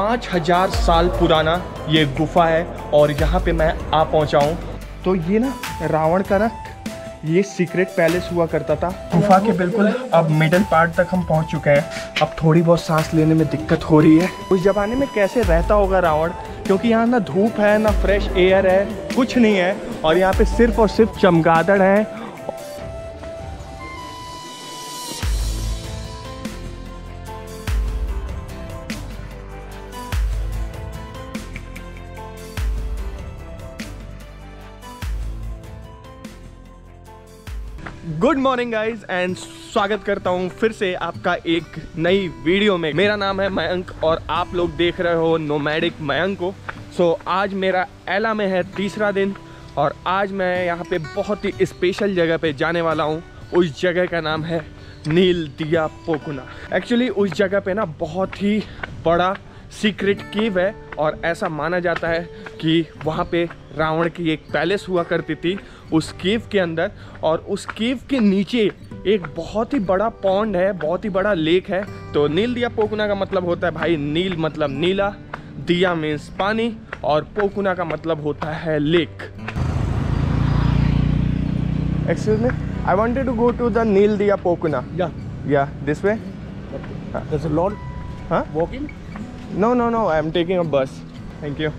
5000 साल पुराना ये गुफा है और यहाँ पे मैं आ पहुँचा हूँ। तो ये ना रावण का ना ये सीक्रेट पैलेस हुआ करता था। गुफा के बिल्कुल अब मिडिल पार्ट तक हम पहुँच चुके हैं। अब थोड़ी बहुत सांस लेने में दिक्कत हो रही है। उस ज़माने में कैसे रहता होगा रावण, क्योंकि यहाँ ना धूप है ना फ्रेश एयर है, कुछ नहीं है और यहाँ पे सिर्फ और सिर्फ चमगादड़ है। गुड मॉर्निंग गाइज एंड स्वागत करता हूँ फिर से आपका एक नई वीडियो में। मेरा नाम है मयंक और आप लोग देख रहे हो नोमैडिक मयंक को। सो आज मेरा एला में है तीसरा दिन और आज मैं यहाँ पे बहुत ही स्पेशल जगह पे जाने वाला हूँ। उस जगह का नाम है नील दिया पोकुना। एक्चुअली उस जगह पे ना बहुत ही बड़ा सीक्रेट केव है और ऐसा माना जाता है कि वहाँ पे रावण की एक पैलेस हुआ करती थी उस केव के अंदर। और उस केव के नीचे एक बहुत ही बड़ा पॉन्ड है, बहुत ही बड़ा लेक है। तो नील दिया पोकुना का मतलब होता है भाई नील मतलब नीला, दिया मीन्स पानी और पोकुना का मतलब होता है lake. Excuse me, I wanted to go to the Nil Diya Pokuna. Yeah this way there is a lot walking. No I am taking a bus, thank you.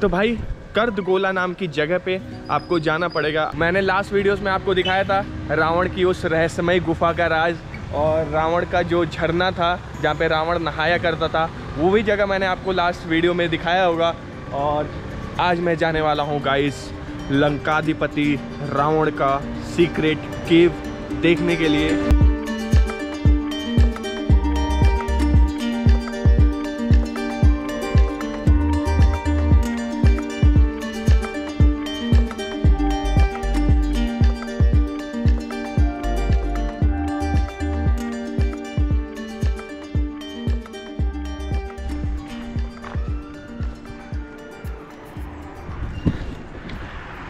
तो भाई कर्दगोला नाम की जगह पे आपको जाना पड़ेगा। मैंने लास्ट वीडियोस में आपको दिखाया था रावण की उस रहस्यमय गुफा का राज और रावण का जो झरना था जहाँ पे रावण नहाया करता था, वो भी जगह मैंने आपको लास्ट वीडियो में दिखाया होगा। और आज मैं जाने वाला हूँ गाइस लंकाधिपति रावण का सीक्रेट केव देखने के लिए।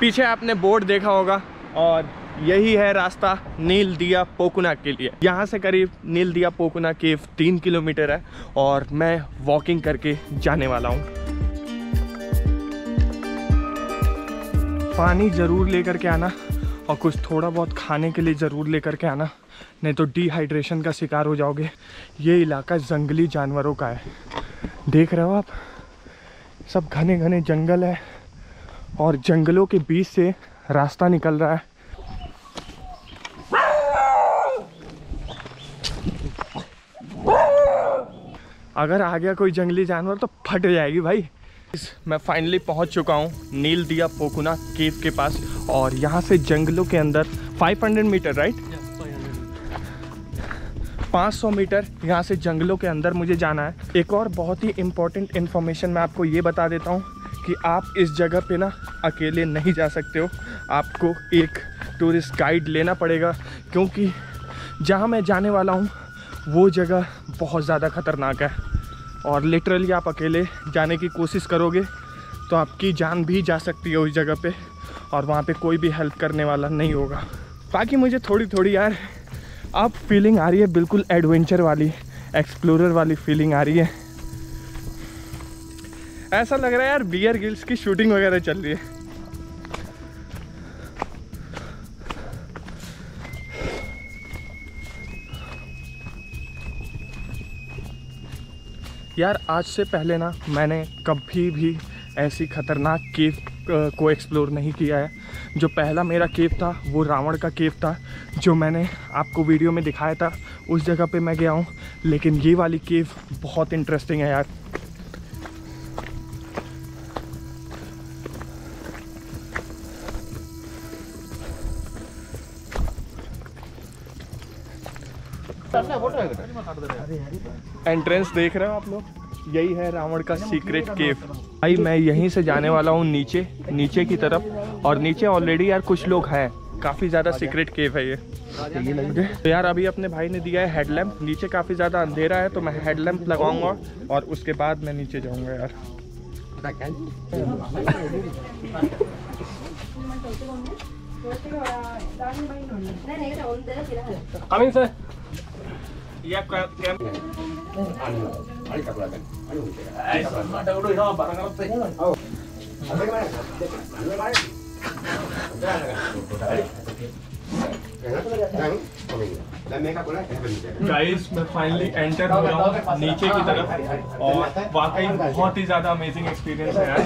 पीछे आपने बोर्ड देखा होगा और यही है रास्ता नील दिया पोकुना के लिए। यहाँ से करीब नील दिया पोकुना केव 3 किलोमीटर है और मैं वॉकिंग करके जाने वाला हूँ। पानी ज़रूर लेकर के आना और कुछ थोड़ा बहुत खाने के लिए ज़रूर लेकर के आना, नहीं तो डिहाइड्रेशन का शिकार हो जाओगे। ये इलाका जंगली जानवरों का है, देख रहे हो आप, सब घने घने जंगल है और जंगलों के बीच से रास्ता निकल रहा है। अगर आ गया कोई जंगली जानवर तो फट जाएगी भाई। मैं फाइनली पहुंच चुका हूं नील दिया पोकुना केव के पास और यहां से जंगलों के अंदर 500 मीटर राइट 500 मीटर यहां से जंगलों के अंदर मुझे जाना है। एक और बहुत ही इम्पोर्टेंट इन्फॉर्मेशन मैं आपको ये बता देता हूं कि आप इस जगह पे ना अकेले नहीं जा सकते हो, आपको एक टूरिस्ट गाइड लेना पड़ेगा क्योंकि जहाँ मैं जाने वाला हूँ वो जगह बहुत ज़्यादा ख़तरनाक है और लिटरली आप अकेले जाने की कोशिश करोगे तो आपकी जान भी जा सकती है उस जगह पे और वहाँ पे कोई भी हेल्प करने वाला नहीं होगा। बाकी मुझे थोड़ी थोड़ी यार अब फीलिंग आ रही है, बिल्कुल एडवेंचर वाली, एक्सप्लोरर वाली फीलिंग आ रही है। ऐसा लग रहा है यार बियर गिल्स की शूटिंग वगैरह चल रही है। यार आज से पहले ना मैंने कभी भी ऐसी खतरनाक केव को एक्सप्लोर नहीं किया है। जो पहला मेरा केव था वो रावण का केव था जो मैंने आपको वीडियो में दिखाया था, उस जगह पे मैं गया हूँ। लेकिन ये वाली केव बहुत इंटरेस्टिंग है यार। एंट्रेंस देख रहे हो आप लोग, यही है रावण का सीक्रेट केव। भाई मैं यहीं से जाने वाला हूँ नीचे की तरफ और नीचे ऑलरेडी यार कुछ लोग हैं, काफ़ी ज़्यादा सीक्रेट केव है ये। तो यार अभी अपने भाई ने दिया है हेडलैम्प, नीचे काफ़ी ज़्यादा अंधेरा है तो मैं हेडलैम्प लगाऊंगा और उसके बाद मैं नीचे जाऊँगा यार। कमिंग सर, ये आपका कैंप गाइस मैं फाइनली एंटर हो रहा हूँ नीचे की तरफ और वाकई बहुत ही ज्यादा अमेजिंग एक्सपीरियंस है यार।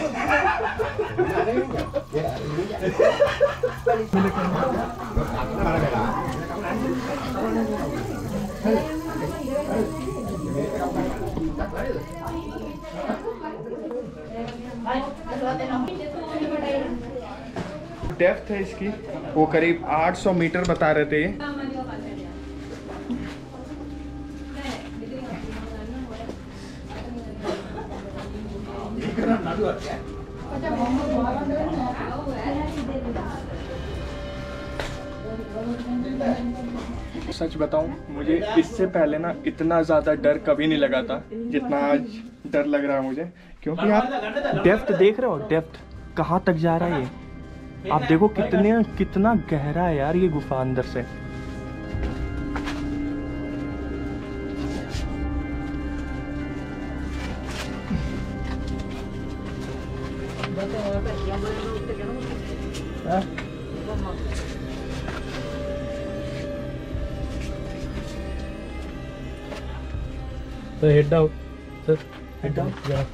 डेप्थ है इसकी वो करीब 800 मीटर बता रहे थे ये। सच बताऊं मुझे इससे पहले ना इतना ज़्यादा डर कभी नहीं लगा था जितना आज डर लग रहा है मुझे, क्योंकि आप डेप्थ देख रहे हो, डेप्थ कहाँ तक जा रहा है ये। आप देखो कितना गहरा है यार ये गुफा अंदर से। So head down, sir. Head down. Yeah.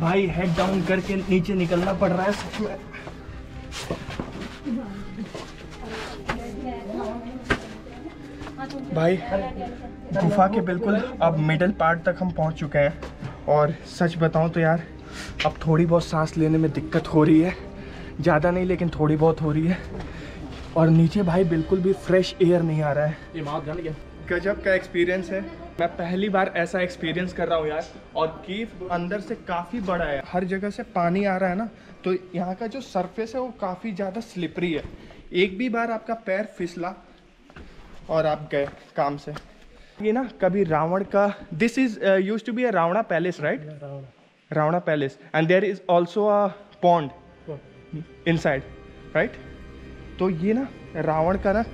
भाई हेड डाउन करके नीचे निकलना पड़ रहा है सच में। भाई गुफा के बिल्कुल अब मिडल पार्ट तक हम पहुंच चुके हैं और सच बताऊं तो यार अब थोड़ी बहुत सांस लेने में दिक्कत हो रही है, ज़्यादा नहीं लेकिन थोड़ी बहुत हो रही है। और नीचे भाई बिल्कुल भी फ्रेश एयर नहीं आ रहा है। गजब का एक्सपीरियंस है, मैं पहली बार ऐसा एक्सपीरियंस कर रहा हूँ यार। और कीफ अंदर से काफ़ी बड़ा है, हर जगह से पानी आ रहा है ना, तो यहाँ का जो सरफेस है वो काफ़ी ज़्यादा स्लिपरी है। एक भी बार आपका पैर फिसला और आप गए काम से। ये ना कभी रावण का, this is use to be a Ravana palace right, Ravana palace and there is also a pond inside right. तो ये ना रावण का ना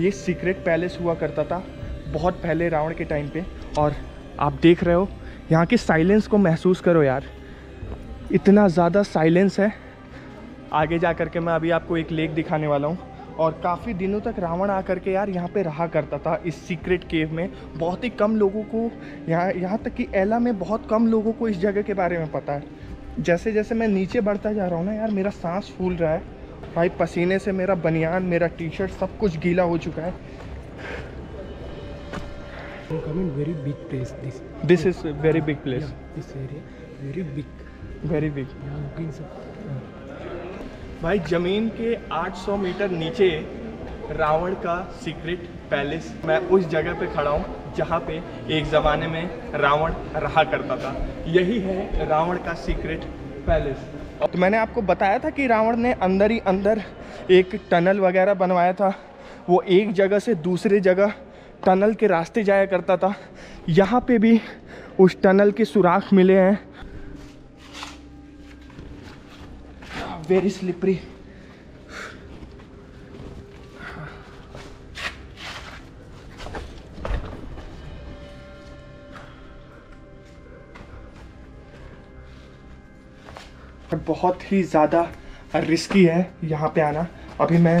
ये सीक्रेट पैलेस हुआ करता था बहुत पहले रावण के टाइम पे। और आप देख रहे हो यहाँ के साइलेंस को महसूस करो यार, इतना ज़्यादा साइलेंस है। आगे जा कर के मैं अभी आपको एक लेक दिखाने वाला हूँ। और काफ़ी दिनों तक रावण आकर के यार यहाँ पे रहा करता था इस सीक्रेट केव में। बहुत ही कम लोगों को यहाँ तक कि एला में बहुत कम लोगों को इस जगह के बारे में पता है। जैसे जैसे मैं नीचे बढ़ता जा रहा हूँ ना यार मेरा सांस फूल रहा है भाई, पसीने से मेरा बनियान मेरा टी शर्ट सब कुछ गीला हो चुका है। Very big place, this is very big place, this area very big, very big. भाई जमीन के 800 मीटर नीचे रावण का सीक्रेट पैलेस, मैं उस जगह पे खड़ा हूँ जहाँ पे एक ज़माने में रावण रहा करता था। यही है रावण का सीक्रेट पैलेस। तो मैंने आपको बताया था कि रावण ने अंदर ही अंदर एक टनल वगैरह बनवाया था, वो एक जगह से दूसरे जगह टनल के रास्ते जाया करता था। यहाँ पे भी उस टनल के सुराख मिले हैं। Very slippery. बहुत ही ज़्यादा रिस्की है यहाँ पे आना। अभी मैं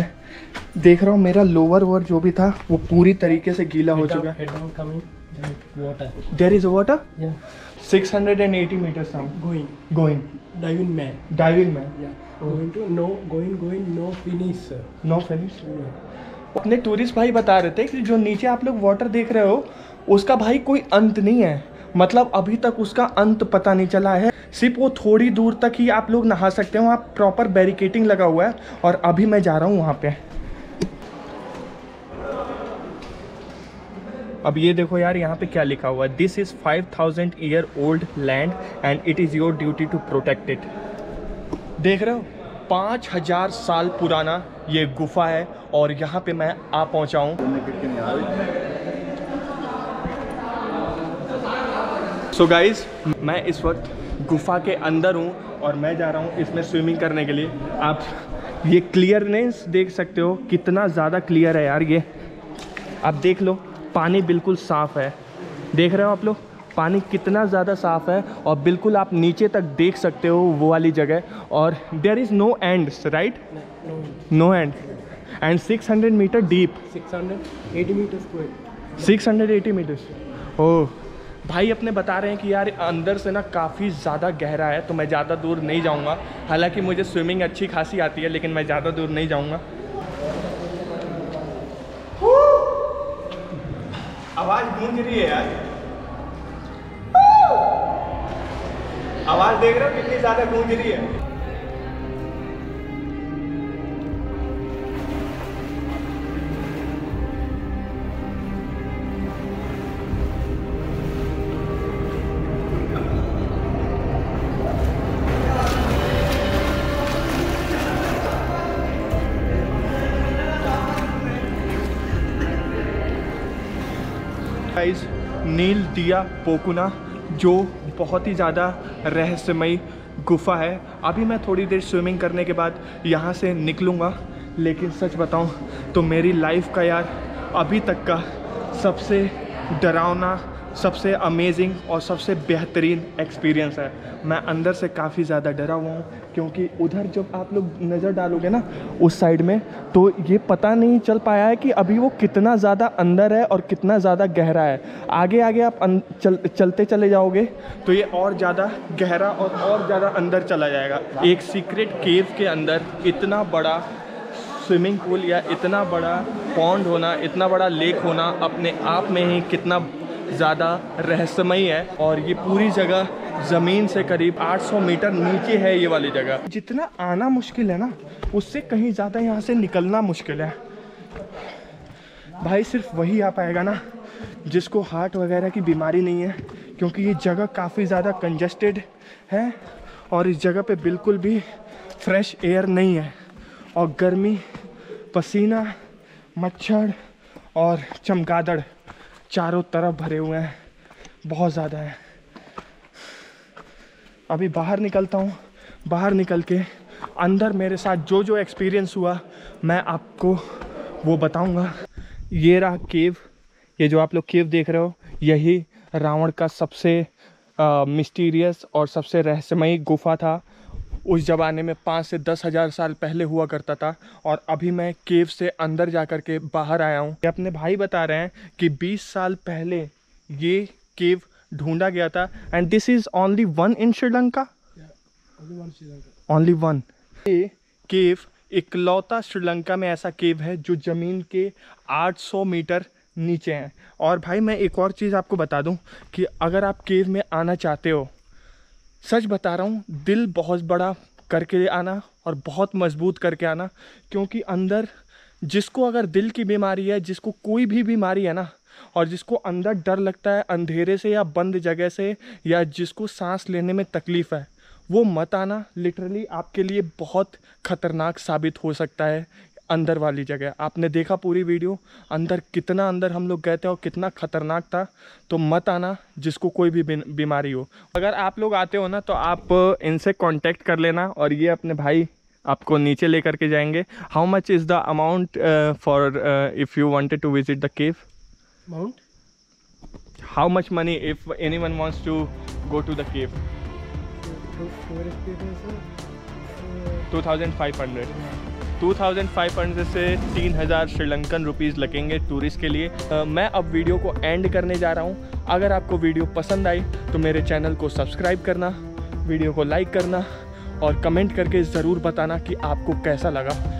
देख रहा हूँ मेरा लोअर वोअर जो भी था वो पूरी तरीके से गीला हो चुका है। There is water 680 metres going diving man no finish. अपने टूरिस्ट भाई बता रहे थे कि जो नीचे आप लोग वाटर देख रहे हो उसका भाई कोई अंत नहीं है, मतलब अभी तक उसका अंत पता नहीं चला है। सिर्फ वो थोड़ी दूर तक ही आप लोग नहा सकते हो, वहाँ प्रॉपर बैरिकेटिंग लगा हुआ है। और अभी मैं जा रहा हूँ वहाँ पे। अब ये देखो यार यहाँ पे क्या लिखा हुआ है, this is 5000 year old land and it is your duty to protect it. देख रहे हो 5000 साल पुराना ये गुफा है और यहाँ पे मैं आ पहुँचा हूँ। सो गाइज़ मैं इस वक्त गुफा के अंदर हूँ और मैं जा रहा हूँ इसमें स्विमिंग करने के लिए। आप ये क्लियरनेस देख सकते हो कितना ज़्यादा क्लियर है यार ये, आप देख लो पानी बिल्कुल साफ़ है। देख रहे हो आप लोग पानी कितना ज़्यादा साफ़ है और बिल्कुल आप नीचे तक देख सकते हो वो वाली जगह। और there is no end, right? No end and 600 metre deep, 680 metres. Oh भाई अपने बता रहे हैं कि यार अंदर से ना काफ़ी ज़्यादा गहरा है, तो मैं ज़्यादा दूर नहीं जाऊंगा। हालांकि मुझे स्विमिंग अच्छी खासी आती है, लेकिन मैं ज़्यादा दूर नहीं जाऊंगा। आवाज़ गूंज रही है यार, आवाज़ देख रहे हो कितनी ज़्यादा गूंज रही है। गाइस नील दिया पोकुना जो बहुत ही ज़्यादा रहस्यमयी गुफा है। अभी मैं थोड़ी देर स्विमिंग करने के बाद यहाँ से निकलूँगा, लेकिन सच बताऊँ तो मेरी लाइफ का यार अभी तक का सबसे डरावना, सबसे अमेजिंग और सबसे बेहतरीन एक्सपीरियंस है। मैं अंदर से काफ़ी ज़्यादा डरा हुआ हूँ, क्योंकि उधर जब आप लोग नज़र डालोगे ना उस साइड में, तो ये पता नहीं चल पाया है कि अभी वो कितना ज़्यादा अंदर है और कितना ज़्यादा गहरा है। आगे आगे आप चलते चले जाओगे तो ये और ज़्यादा गहरा और ज़्यादा अंदर चला जाएगा। एक सीक्रेट केव के अंदर इतना बड़ा स्विमिंग पूल या इतना बड़ा पॉन्ड होना, इतना बड़ा लेक होना अपने आप में ही कितना ज़्यादा रहस्यमयी है। और ये पूरी जगह ज़मीन से करीब 800 मीटर नीचे है ये वाली जगह। जितना आना मुश्किल है ना, उससे कहीं ज़्यादा यहाँ से निकलना मुश्किल है। भाई सिर्फ वही आ पाएगा ना जिसको हार्ट वगैरह की बीमारी नहीं है, क्योंकि ये जगह काफ़ी ज़्यादा कंजस्टेड है और इस जगह पे बिल्कुल भी फ्रेश एयर नहीं है। और गर्मी, पसीना, मच्छर और चमगादड़ चारों तरफ भरे हुए हैं, बहुत ज़्यादा है। अभी बाहर निकलता हूँ, बाहर निकल के अंदर मेरे साथ जो जो एक्सपीरियंस हुआ मैं आपको वो बताऊँगा। ये रहा केव, ये जो आप लोग केव देख रहे हो यही रावण का सबसे मिस्टीरियस और सबसे रहस्यमयी गुफा था। उस ज़माने में 5 से 10 हज़ार साल पहले हुआ करता था, और अभी मैं केव से अंदर जा कर के बाहर आया हूँ। अपने भाई बता रहे हैं कि 20 साल पहले ये केव ढूंढा गया था। And this is only one in Sri Lanka, only one. ये केव इकलौता श्रीलंका में ऐसा केव है जो ज़मीन के 800 मीटर नीचे हैं। और भाई मैं एक और चीज़ आपको बता दूँ कि अगर आप केव में आना चाहते हो, सच बता रहा हूँ, दिल बहुत बड़ा करके आना और बहुत मजबूत करके आना, क्योंकि अंदर जिसको अगर दिल की बीमारी है, जिसको कोई भी बीमारी है ना, और जिसको अंदर डर लगता है अंधेरे से या बंद जगह से, या जिसको सांस लेने में तकलीफ़ है, वो मत आना। लिटरली आपके लिए बहुत ख़तरनाक साबित हो सकता है अंदर वाली जगह। आपने देखा पूरी वीडियो अंदर, कितना अंदर हम लोग गए थे और कितना खतरनाक था। तो मत आना जिसको कोई भी बीमारी हो। अगर आप लोग आते हो ना तो आप इनसे कांटेक्ट कर लेना, और ये अपने भाई आपको नीचे लेकर के जाएंगे। How much is the amount for if you wanted to visit the cave? Amount how much money if anyone wants to go to the cave? 2500 2500 से 3000 श्रीलंकन रुपीस लगेंगे टूरिस्ट के लिए। मैं अब वीडियो को एंड करने जा रहा हूँ। अगर आपको वीडियो पसंद आई तो मेरे चैनल को सब्सक्राइब करना, वीडियो को लाइक करना और कमेंट करके ज़रूर बताना कि आपको कैसा लगा।